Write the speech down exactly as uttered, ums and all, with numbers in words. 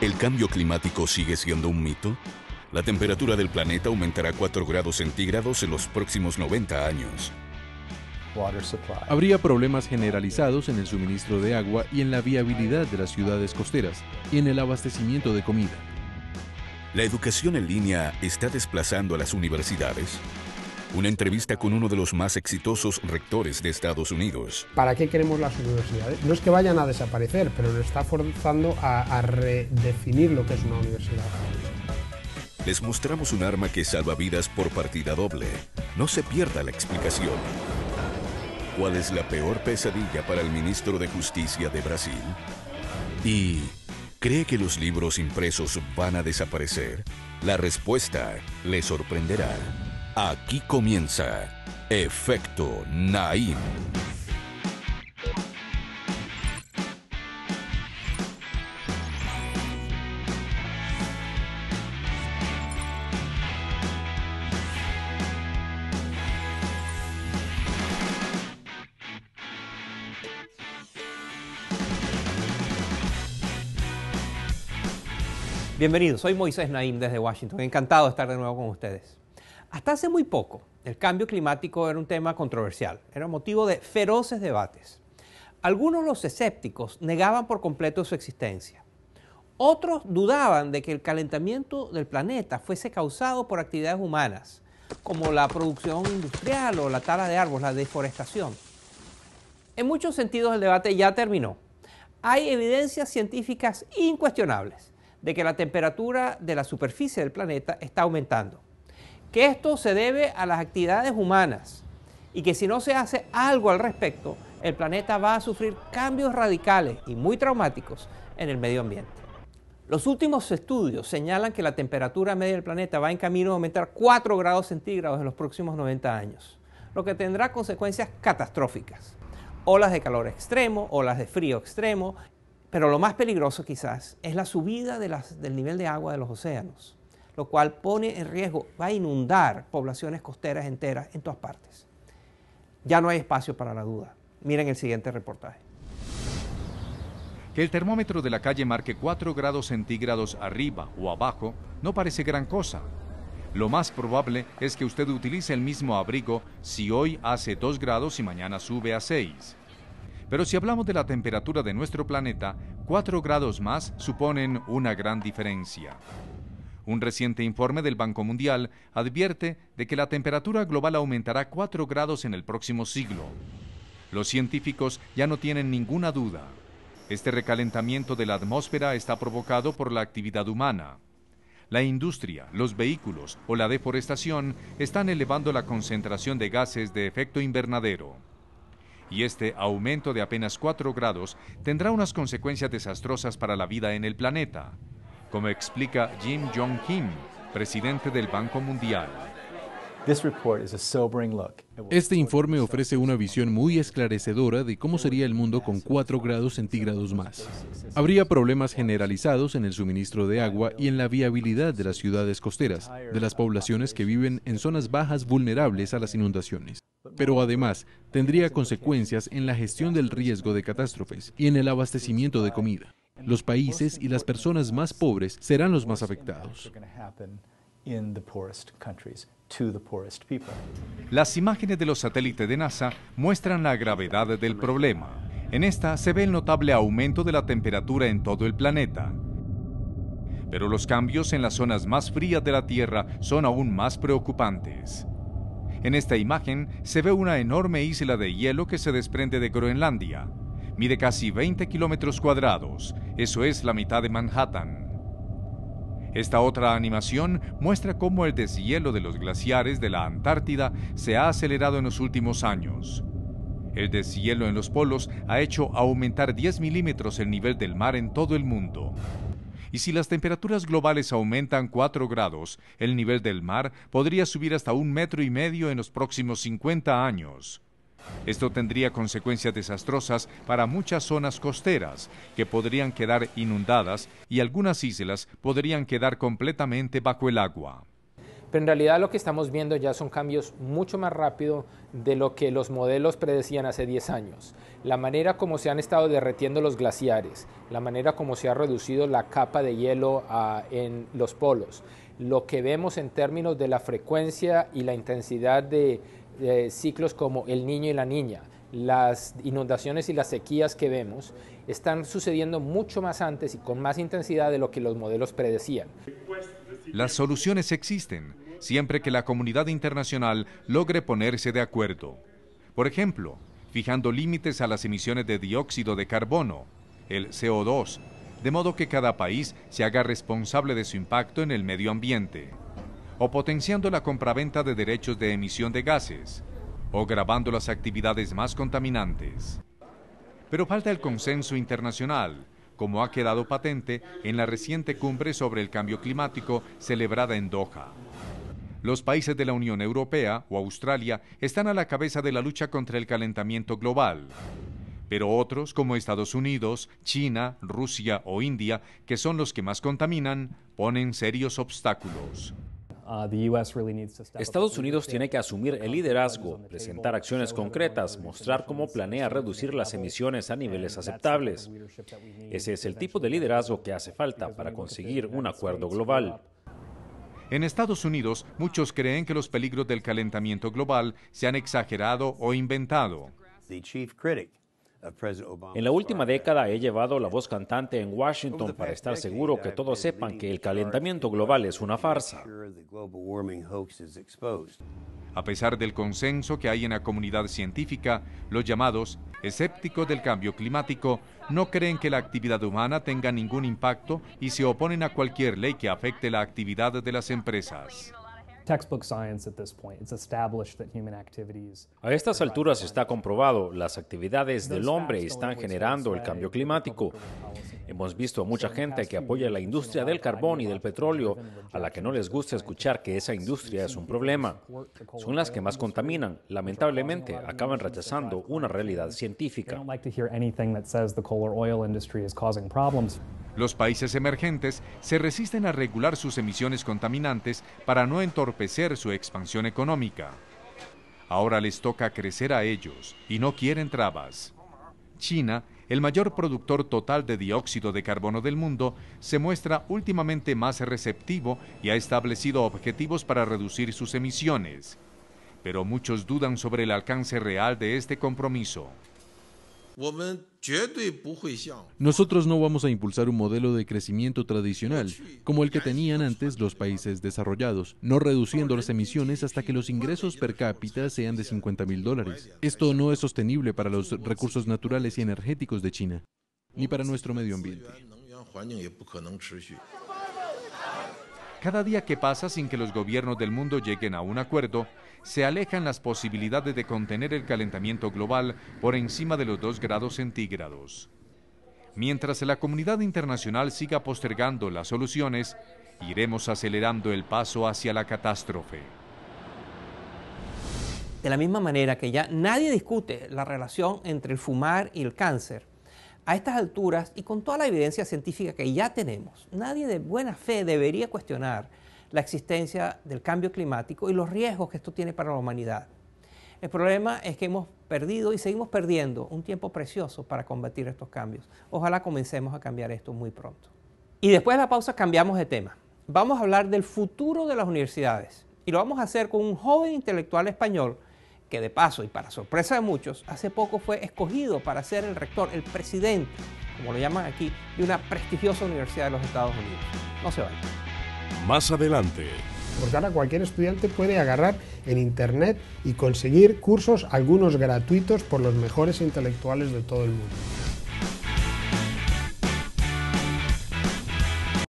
¿El cambio climático sigue siendo un mito? La temperatura del planeta aumentará cuatro grados centígrados en los próximos noventa años. Habría problemas generalizados en el suministro de agua y en la viabilidad de las ciudades costeras y en el abastecimiento de comida. ¿La educación en línea está desplazando a las universidades? Una entrevista con uno de los más exitosos rectores de Estados Unidos. ¿Para qué queremos las universidades? No es que vayan a desaparecer, pero nos está forzando a, a redefinir lo que es una universidad. Les mostramos un arma que salva vidas por partida doble. No se pierda la explicación. ¿Cuál es la peor pesadilla para el ministro de Justicia de Brasil? ¿Y cree que los libros impresos van a desaparecer? La respuesta le sorprenderá. Aquí comienza Efecto Naim. Bienvenidos, soy Moisés Naím desde Washington. Encantado de estar de nuevo con ustedes. Hasta hace muy poco, el cambio climático era un tema controversial, era motivo de feroces debates. Algunos de los escépticos negaban por completo su existencia. Otros dudaban de que el calentamiento del planeta fuese causado por actividades humanas, como la producción industrial o la tala de árboles, la deforestación. En muchos sentidos el debate ya terminó. Hay evidencias científicas incuestionables de que la temperatura de la superficie del planeta está aumentando, que esto se debe a las actividades humanas y que si no se hace algo al respecto, el planeta va a sufrir cambios radicales y muy traumáticos en el medio ambiente. Los últimos estudios señalan que la temperatura media del planeta va en camino a aumentar cuatro grados centígrados en los próximos noventa años, lo que tendrá consecuencias catastróficas. Olas de calor extremo, olas de frío extremo, pero lo más peligroso quizás es la subida de las, del nivel de agua de los océanos, lo cual pone en riesgo, va a inundar poblaciones costeras enteras en todas partes. Ya no hay espacio para la duda. Miren el siguiente reportaje. Que el termómetro de la calle marque cuatro grados centígrados arriba o abajo no parece gran cosa. Lo más probable es que usted utilice el mismo abrigo si hoy hace dos grados y mañana sube a seis. Pero si hablamos de la temperatura de nuestro planeta, cuatro grados más suponen una gran diferencia. Un reciente informe del Banco Mundial advierte de que la temperatura global aumentará cuatro grados en el próximo siglo. Los científicos ya no tienen ninguna duda. Este recalentamiento de la atmósfera está provocado por la actividad humana. La industria, los vehículos o la deforestación están elevando la concentración de gases de efecto invernadero. Y este aumento de apenas cuatro grados tendrá unas consecuencias desastrosas para la vida en el planeta, como explica Jim Yong Kim, presidente del Banco Mundial. Este informe ofrece una visión muy esclarecedora de cómo sería el mundo con cuatro grados centígrados más. Habría problemas generalizados en el suministro de agua y en la viabilidad de las ciudades costeras, de las poblaciones que viven en zonas bajas vulnerables a las inundaciones. Pero además, tendría consecuencias en la gestión del riesgo de catástrofes y en el abastecimiento de comida. Los países y las personas más pobres serán los más afectados. Las imágenes de los satélites de NASA muestran la gravedad del problema. En esta se ve el notable aumento de la temperatura en todo el planeta. Pero los cambios en las zonas más frías de la Tierra son aún más preocupantes. En esta imagen se ve una enorme isla de hielo que se desprende de Groenlandia. Mide casi veinte kilómetros cuadrados, eso es la mitad de Manhattan. Esta otra animación muestra cómo el deshielo de los glaciares de la Antártida se ha acelerado en los últimos años. El deshielo en los polos ha hecho aumentar diez milímetros el nivel del mar en todo el mundo. Y si las temperaturas globales aumentan cuatro grados, el nivel del mar podría subir hasta un metro y medio en los próximos cincuenta años. Esto tendría consecuencias desastrosas para muchas zonas costeras, que podrían quedar inundadas y algunas islas podrían quedar completamente bajo el agua. Pero en realidad lo que estamos viendo ya son cambios mucho más rápido de lo que los modelos predecían hace diez años. La manera como se han estado derretiendo los glaciares, la manera como se ha reducido la capa de hielo uh, en los polos, lo que vemos en términos de la frecuencia y la intensidad de, de ciclos como el niño y la niña, las inundaciones y las sequías que vemos, están sucediendo mucho más antes y con más intensidad de lo que los modelos predecían. Las soluciones existen, siempre que la comunidad internacional logre ponerse de acuerdo. Por ejemplo, fijando límites a las emisiones de dióxido de carbono, el C O dos, de modo que cada país se haga responsable de su impacto en el medio ambiente, o potenciando la compraventa de derechos de emisión de gases, o gravando las actividades más contaminantes. Pero falta el consenso internacional, como ha quedado patente en la reciente cumbre sobre el cambio climático celebrada en Doha. Los países de la Unión Europea o Australia están a la cabeza de la lucha contra el calentamiento global, pero otros como Estados Unidos, China, Rusia o India, que son los que más contaminan, ponen serios obstáculos. Estados Unidos tiene que asumir el liderazgo, presentar acciones concretas, mostrar cómo planea reducir las emisiones a niveles aceptables. Ese es el tipo de liderazgo que hace falta para conseguir un acuerdo global. En Estados Unidos, muchos creen que los peligros del calentamiento global se han exagerado o inventado. En la última década he llevado la voz cantante en Washington para estar seguro que todos sepan que el calentamiento global es una farsa. A pesar del consenso que hay en la comunidad científica, los llamados escépticos del cambio climático no creen que la actividad humana tenga ningún impacto y se oponen a cualquier ley que afecte la actividad de las empresas. A estas alturas está comprobado, las actividades del hombre están generando el cambio climático. Hemos visto a mucha gente que apoya la industria del carbón y del petróleo, a la que no les gusta escuchar que esa industria es un problema. Son las que más contaminan. Lamentablemente, acaban rechazando una realidad científica. Los países emergentes se resisten a regular sus emisiones contaminantes para no entorpecer su expansión económica. Ahora les toca crecer a ellos y no quieren trabas. China, el mayor productor total de dióxido de carbono del mundo, se muestra últimamente más receptivo y ha establecido objetivos para reducir sus emisiones. Pero muchos dudan sobre el alcance real de este compromiso. Nosotros no vamos a impulsar un modelo de crecimiento tradicional, como el que tenían antes los países desarrollados, no reduciendo las emisiones hasta que los ingresos per cápita sean de cincuenta mil dólares. Esto no es sostenible para los recursos naturales y energéticos de China, ni para nuestro medio ambiente. Cada día que pasa sin que los gobiernos del mundo lleguen a un acuerdo, se alejan las posibilidades de contener el calentamiento global por encima de los dos grados centígrados. Mientras la comunidad internacional siga postergando las soluciones, iremos acelerando el paso hacia la catástrofe. De la misma manera que ya nadie discute la relación entre el fumar y el cáncer, a estas alturas y con toda la evidencia científica que ya tenemos, nadie de buena fe debería cuestionar la existencia del cambio climático y los riesgos que esto tiene para la humanidad. El problema es que hemos perdido y seguimos perdiendo un tiempo precioso para combatir estos cambios. Ojalá comencemos a cambiar esto muy pronto. Y después de la pausa cambiamos de tema. Vamos a hablar del futuro de las universidades y lo vamos a hacer con un joven intelectual español que de paso y para sorpresa de muchos, hace poco fue escogido para ser el rector, el presidente, como lo llaman aquí, de una prestigiosa universidad de los Estados Unidos. No se vayan. Más adelante. Porque ahora cualquier estudiante puede agarrar en internet y conseguir cursos, algunos gratuitos, por los mejores intelectuales de todo el mundo.